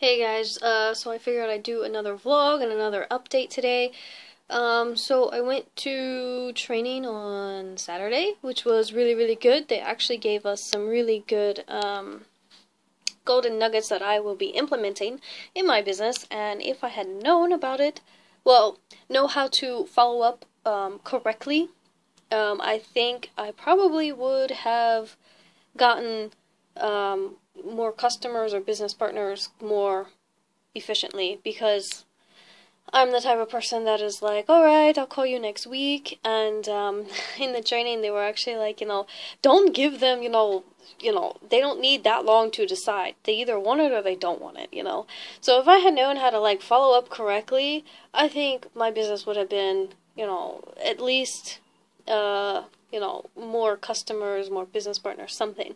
Hey guys, so I figured I'd do another vlog and another update today. So I went to training on Saturday, which was really, really good. They actually gave us some really good golden nuggets that I will be implementing in my business. And if I had known about it, well, know how to follow up correctly, I think I probably would have gotten more customers or business partners more efficiently, because I'm the type of person that is like, alright, I'll call you next week. And in the training they were actually like, don't give them, they don't need that long to decide. They either want it or they don't want it, So if I had known how to like follow up correctly, I think my business would have been, at least more customers, more business partners, something.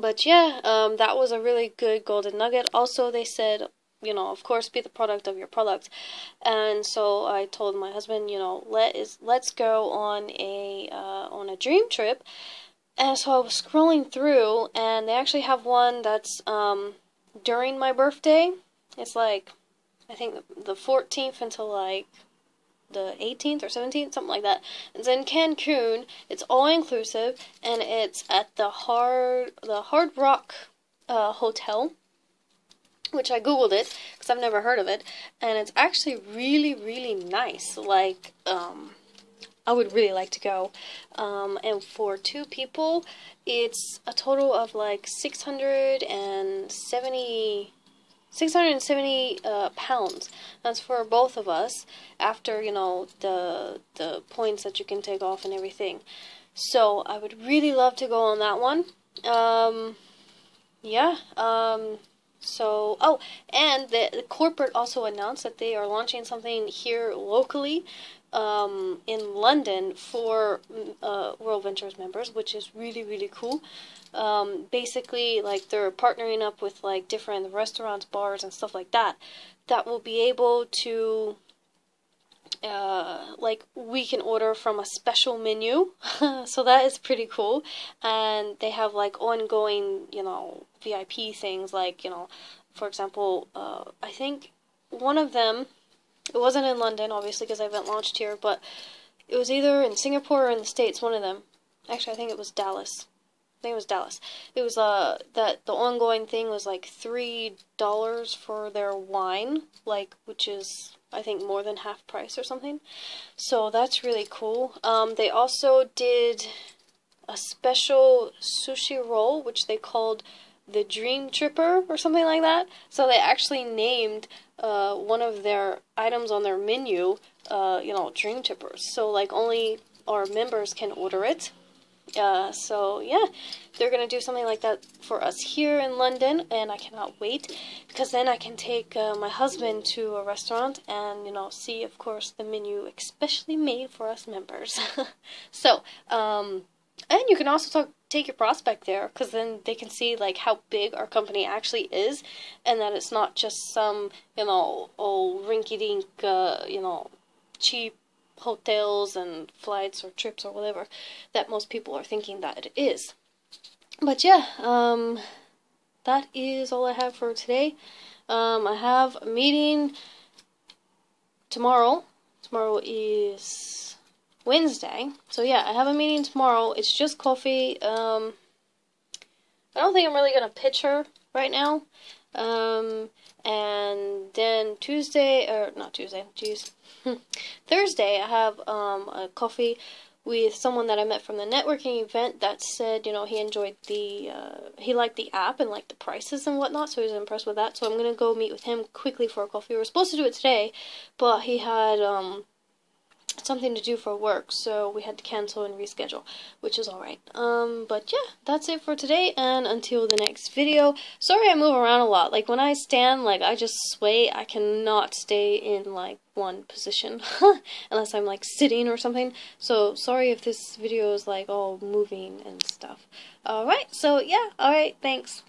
But yeah, that was a really good golden nugget. Also, they said, of course, be the product of your product. And so I told my husband, let's go on a dream trip. And so I was scrolling through, and they actually have one that's during my birthday. It's like, I think the 14th until like the 18th or 17th, something like that. It's in Cancun. It's all inclusive, and it's at the Hard Rock hotel, which I googled it because I've never heard of it, and it's actually really, really nice. Like, I would really like to go. And for two people, it's a total of like 670 pounds. That's for both of us, after, the points that you can take off and everything. So I would really love to go on that one. So, oh, and the corporate also announced that they are launching something here locally, in London, for WorldVentures members, which is really, really cool. Basically, like, they're partnering up with, like, different restaurants, bars, and stuff like that, that will be able to, like, we can order from a special menu. So that is pretty cool. And they have, like, ongoing, VIP things, like, for example, I think one of them, it wasn't in London, obviously, because I haven't launched here, but it was either in Singapore or in the States, one of them. Actually, I think it was Dallas. It was, that the ongoing thing was, like, $3 for their wine, like, which is, I think, more than half price or something. So that's really cool. They also did a special sushi roll, which they called the Dream Tripper or something like that. So they actually named one of their items on their menu, Dream Trippers. So, like, only our members can order it. So yeah, they're gonna do something like that for us here in London, and I cannot wait, because then I can take my husband to a restaurant and, see, of course, the menu especially made for us members. So, and you can also take your prospect there, because then they can see, like, how big our company actually is, and that it's not just some, old rinky-dink, cheap hotels and flights or trips or whatever that most people are thinking that it is. But yeah, that is all I have for today. I have a meeting tomorrow. Tomorrow is Wednesday. So yeah, I have a meeting tomorrow. It's just coffee. I don't think I'm really gonna pitch her right now. And then Thursday, I have a coffee with someone that I met from the networking event that said, he enjoyed he liked the app and liked the prices and whatnot, so he was impressed with that. So I'm gonna go meet with him quickly for a coffee. We were supposed to do it today, but he had something to do for work, so we had to cancel and reschedule, which is alright. But yeah, that's it for today, and until the next video. Sorry I move around a lot. Like, when I stand, like, I just sway. I cannot stay in, like, one position, unless I'm, like, sitting or something. So, sorry if this video is, like, all moving and stuff. Alright, so yeah, alright, thanks.